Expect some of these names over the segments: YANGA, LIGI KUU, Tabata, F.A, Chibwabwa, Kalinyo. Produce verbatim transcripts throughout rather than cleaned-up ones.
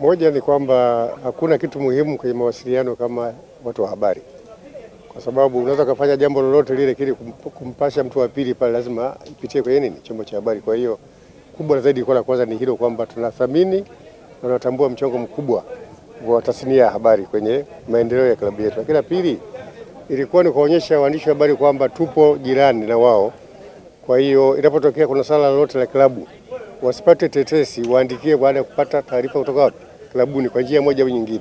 Moja ni kwamba hakuna kitu muhimu kwenye mawasiliano kama watu wa habari, kwa sababu unaweza kufanya jambo lolote lile kile kumpasha mtu wa pili pale lazima ipitie kwenye nini, chombo cha habari. Kwa hiyo kubwa zaidi kwa la kwanza ni hilo, kwamba tunathamini na tunatambua mchango mkubwa wa tasnia ya habari kwenye maendeleo ya klabu yetu. Lakini pili ilikuwa ni kuonyesha waandishi wa habari kwamba tupo jirani na wao. Kwa hiyo inapotokea kuna sala lolote la klabu, wasipate tetesi, waandikie baada ya kupata taarifa kutoka wapi klabuni, kwa njia moja au nyingine,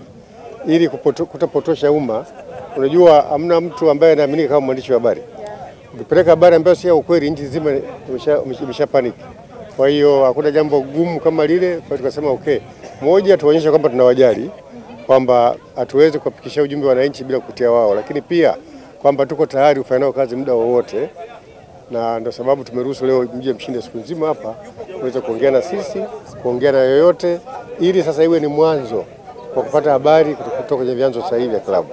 ili kutapotosha umma. Unajua hamna mtu ambaye anaaminika kama mwandishi wa habari. Ukipeleka habari ambayo si ya ukweli, nchi nzima imeshapaniki. Kwa hiyo hakuna jambo gumu kama lile. Kwa tukasema okay, moja tuonyeshe kwamba tunawajali, kwamba hatuwezi kufikisha ujumbe wa wananchi bila kutia wao, lakini pia kwamba tuko tayari kufanya nao kazi muda wowote. Na ndio sababu tumeruhusu leo mje mshinde siku nzima hapa kuweza kuongea na sisi, kuongea na yoyote, ili sasa iwe ni mwanzo kwa kupata habari kutoka kwenye vyanzo sahihi vya klabu.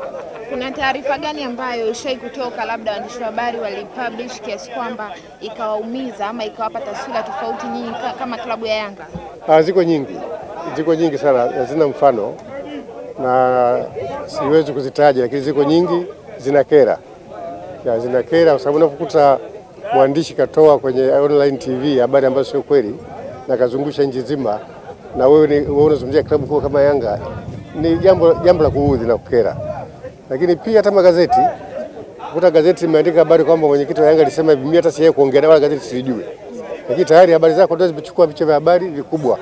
Kuna taarifa gani ambayo ishai kutoka labda waandishi wa habari walipublish kiasi kwamba ikawaumiza ama ikawapa taswira tofauti nyingi kama klabu ya Yanga? Ah, ziko nyingi. Ziko nyingi sana, zina mfano na siwezi kuzitaja, lakini ziko nyingi zinakera. Ya zinakera kwa sababu unapokuta mwandishi katoa kwenye online T V habari ambazo sio kweli na kazungusha nchi nzima, na wewe unazungumzia klabu kubwa kama Yanga, ni jambo jambo la kuudhi na kukera. Lakini pia hata magazeti, kuta gazeti imeandika habari kwamba mwenyekiti wa Yanga alisema hivi, mimi hata siye kuongea na wala gazeti sijui, lakini tayari habari zako ndio zimechukua vichwa vya habari vikubwa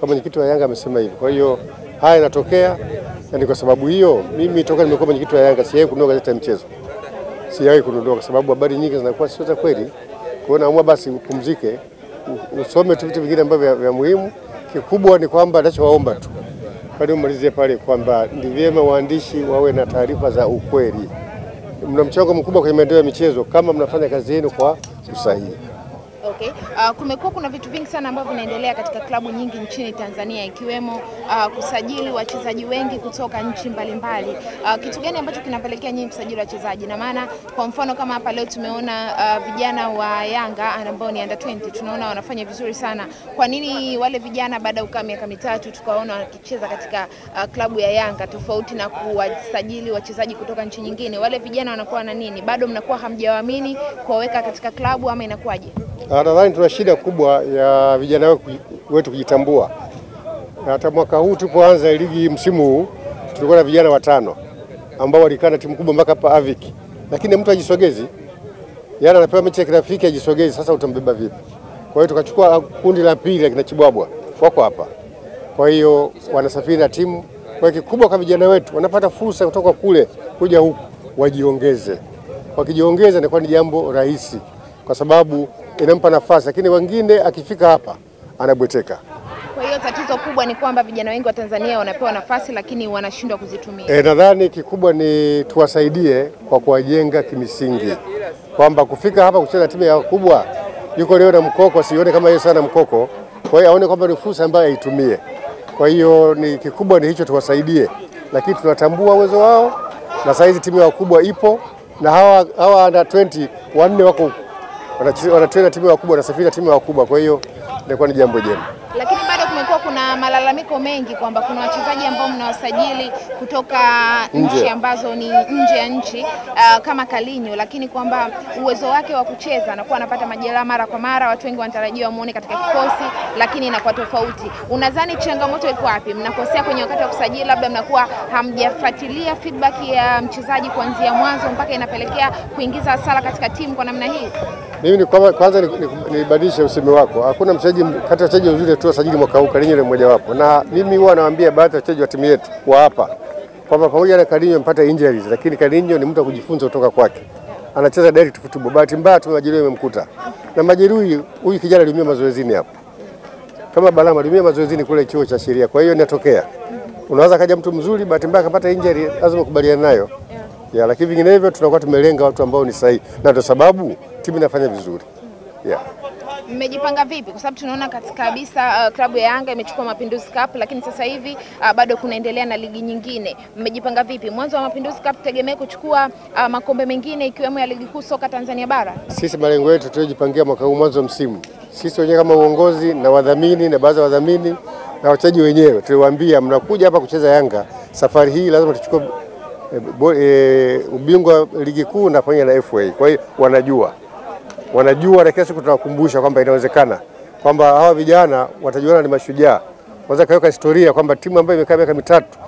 kama mwenyekiti wa Yanga amesema hivi. Kwa hiyo haya yanatokea, na kwa sababu hiyo mimi toka nimekuwa mwenyekiti wa Yanga siye kununua gazeti ya mchezo, siyawe kununua, kwa sababu habari nyingi zinakuwa sio za kweli. Kwa hiyo basi upumzike, usome tu vitu vingine ambavyo vya muhimu. Kikubwa ni kwamba ninachowaomba tu bali umalizie pale kwamba ni vyema waandishi wawe na taarifa za ukweli. Mna mchango mkubwa kwenye maendeleo ya michezo kama mnafanya kazi yenu kwa usahihi. Okay. Uh, kumekuwa kuna vitu vingi sana ambavyo vinaendelea katika klabu nyingi nchini Tanzania, ikiwemo uh, kusajili wachezaji wengi kutoka nchi mbalimbali. Uh, kitu gani ambacho kinapelekea nyinyi msajili wachezaji? Na maana kwa mfano kama hapa leo tumeona uh, vijana wa Yanga ambao ni under twenty, tunaona wanafanya vizuri sana. Kwa nini wale vijana baada ya miaka mitatu tukaona wakicheza katika uh, klabu ya Yanga tofauti na kuwasajili wachezaji kutoka nchi nyingine? Wale vijana wanakuwa na nini? Bado mnakuwa hamjawaamini kuwaweka katika klabu ama inakuwaje? Nadhani tuna shida kubwa ya vijana wetu kujitambua. Hata mwaka huu tulipoanza ligi msimu huu tulikuwa na vijana watano ambao walikaa na timu kubwa mpaka hapa Aviki, lakini mtu ajisogezi, yana anapewa mechi ya kirafiki ajisogezi, sasa utambeba vipi? Kwa hiyo tukachukua kundi la pili kina Chibwabwa wako hapa, kwa hiyo wanasafiri na timu. Kwa hiyo kikubwa kwa vijana wetu, wanapata fursa kutoka kule kuja huku wajiongeze. Wakijiongeza ni kwa ni jambo rahisi, kwa sababu inampa nafasi, lakini wengine akifika hapa anabweteka. Kwa hiyo tatizo kubwa ni kwamba vijana wengi wa Tanzania wanapewa nafasi lakini wanashindwa kuzitumia. Eh, nadhani kikubwa ni tuwasaidie kwa kuwajenga kimsingi, kwamba kufika hapa kucheza timu ya kubwa. Yuko leo na Mkoko, sione kama yeye sana Mkoko, kwa hiyo aone kwamba ni fursa ambayo aitumie. Kwa hiyo ni kikubwa ni hicho, tuwasaidie, lakini tunatambua uwezo wao na saizi timu ya kubwa ipo, na hawa hawa under twenty wanne wako wanatrena timu wakubwa na safiri timu wakubwa. Kwa hiyo ilikuwa ni jambo jema. Lakini bado kumekuwa kuna malalamiko mengi kwamba kuna wachezaji ambao mnawasajili kutoka nchi ambazo ni nje ya nchi, uh, kama Kalinyo, lakini kwamba uwezo wake wa kucheza anakuwa anapata majeraha mara kwa mara, watu wengi wanatarajiwa muone katika kikosi lakini inakuwa tofauti. Unadhani changamoto iko wapi? Mnakosea kwenye wakati wa kusajili, labda mnakuwa hamjafuatilia feedback ya mchezaji kuanzia mwanzo mpaka inapelekea kuingiza hasara katika timu kwa namna hii? Mimi ni kwamba kwanza nibadilishe usemi wako. Hakuna mchezaji kati ya wachezaji wazuri tu wasajili mwaka huu, Kalinyo ni mmoja wapo. Na mimi huwa nawaambia baadhi ya wachezaji wa timu yetu wa hapa kwamba pamoja na Kalinyo amepata injuries, lakini Kalinyo ni mtu wa kujifunza kutoka kwake. Anacheza direct football. Bahati mbaya tu majeruhi yamemkuta. Na majeruhi huyu kijana aliumia mazoezini hapa. Kama balama aliumia mazoezini kule chuo cha sheria. Kwa hiyo inatokea. Unaweza kaja mtu mzuri bahati mbaya akapata injury, lazima kubaliana nayo. Ya, lakini vinginevyo tunakuwa tumelenga watu ambao ni sahihi, na ndio sababu timu inafanya vizuri. Yeah. Mmejipanga vipi? Kwa sababu tunaona katika kabisa uh, klabu ya Yanga imechukua Mapinduzi Cup, lakini sasa hivi uh, bado kunaendelea na ligi nyingine. Mmejipanga vipi? Mwanzo wa Mapinduzi Cup tegemea kuchukua uh, makombe mengine ikiwemo ya ligi kuu soka Tanzania bara. Sisi malengo yetu tuliyojipangia mwaka huu mwanzo msimu, sisi wenyewe kama uongozi na wadhamini na baadhi ya wadhamini na wachezaji wenyewe. Tuliwaambia mnakuja hapa kucheza Yanga, safari hii lazima tuchukue e, ubingwa ligi kuu nafanya na F A. Kwa hiyo wanajua. Wanajua na kila siku tunawakumbusha kwamba inawezekana, kwamba hawa vijana watajiona ni mashujaa. Waza kaweka historia kwamba timu ambayo imekaa miaka mitatu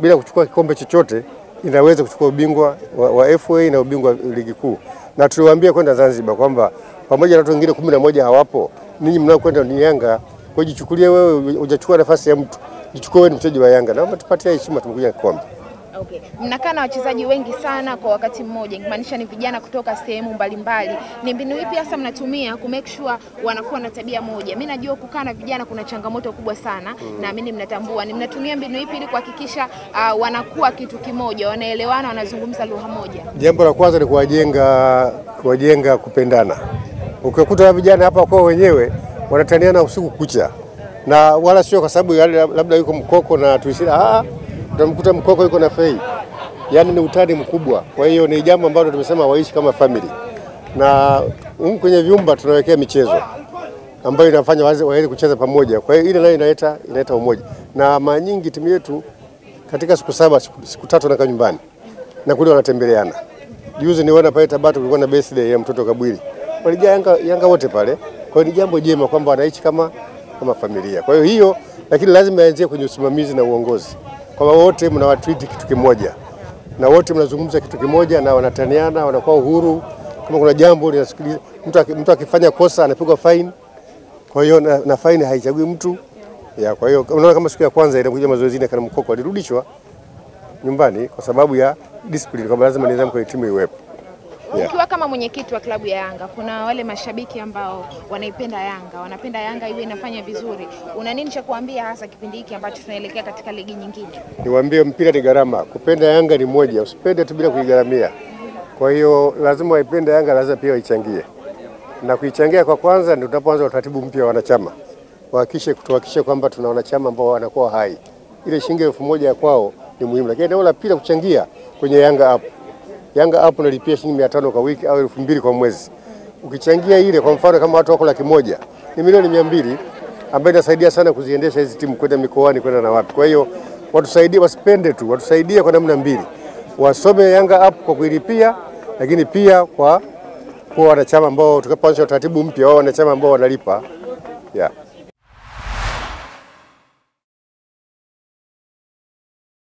bila kuchukua kikombe chochote inaweza kuchukua ubingwa wa, wa F A na ubingwa wa ligi kuu. Na tuliwaambia kwenda Zanzibar kwamba pamoja na watu wengine kumi na moja hawapo, ninyi mnaokwenda ni Yanga. Kwa hiyo jichukulie wewe, hujachukua nafasi ya mtu. Jichukue wewe ni mchezaji wa Yanga. Naomba tupatie heshima, tumekuja kikombe. Okay. Mnakaa na wachezaji wengi sana kwa wakati mmoja, inamaanisha ni vijana kutoka sehemu mbalimbali. Ni mbinu ipi hasa mnatumia ku make sure wanakuwa na tabia moja? Mimi najua kukaa na vijana kuna changamoto kubwa sana, mm. na mimi mnatambua. Ni mnatumia mbinu ipi ili kuhakikisha uh, wanakuwa kitu kimoja, wanaelewana, wanazungumza lugha moja? Jambo la kwanza ni kuwajenga kuwajenga kupendana. Ukikuta vijana hapa kwa wenyewe wanataniana usiku kucha. Na wala sio kwa sababu yale labda yuko mkoko na tuishira ah tunamkuta mkoko yuko na fei. Yaani ni utani mkubwa. Kwa hiyo ni jambo ambalo tumesema waishi kama family. Na huko kwenye vyumba tunawekea michezo ambayo inafanya waanze kucheza pamoja. Kwa hiyo ile nayo inaleta inaleta umoja. Na mara nyingi timu yetu katika siku saba siku, siku tatu na nyumbani. Na kule wanatembeleana. Juzi niona pale Tabata kulikuwa na birthday ya mtoto Kabwili. Walijaa Yanga Yanga wote pale. Kwa hiyo ni jambo jema kwamba wanaishi kama kama familia. Kwa hiyo hiyo lakini lazima ianzie kwenye usimamizi na uongozi. Kwa wote mnawatreat kitu kimoja na wote mnazungumza kitu kimoja na wanataniana, wanakuwa uhuru. Kama kuna jambo linasikiliza mtu, mtu akifanya kosa anapigwa fine. Kwa hiyo na, na fine haichagui mtu ya. Kwa hiyo unaona kama siku ya kwanza inakuja mazoezini kana mkoko alirudishwa nyumbani kwa sababu ya discipline, kwa lazima nidhamu kwa timu iwepo. Yeah. Ukiwa kama mwenyekiti wa klabu ya Yanga, kuna wale mashabiki ambao wanaipenda Yanga, wanapenda Yanga iwe inafanya vizuri. Una nini cha kuambia hasa kipindi hiki ambacho tunaelekea katika ligi nyingine? Niwaambie mpira ni gharama. Kupenda Yanga ni moja, usipende tu bila kuigaramia. Kwa hiyo lazima waipende Yanga, lazima pia waichangie. Na kuichangia kwa kwanza ndio tutaanza utaratibu mpya wa wanachama. Wahakikishe kutuhakikisha kwamba tuna wanachama ambao wanakuwa hai. Ile shilingi elfu moja ya kwao ni muhimu. Lakini ndio la pili kuchangia kwenye Yanga app. Yanga hapo nalipia shilingi mia tano kwa wiki au elfu mbili kwa mwezi. Ukichangia ile kwa mfano kama watu wako laki moja, ni milioni mia mbili ambayo inasaidia sana kuziendesha hizi timu kwenda mikoani kwenda na wapi. Kwa hiyo watusaidie, wasipende tu, watusaidie kwa namna mbili. Wasome Yanga hapo kwa kuilipia, lakini pia kwa kwa wanachama ambao tukapangisha utaratibu mpya wao wanachama ambao wanalipa. Yeah.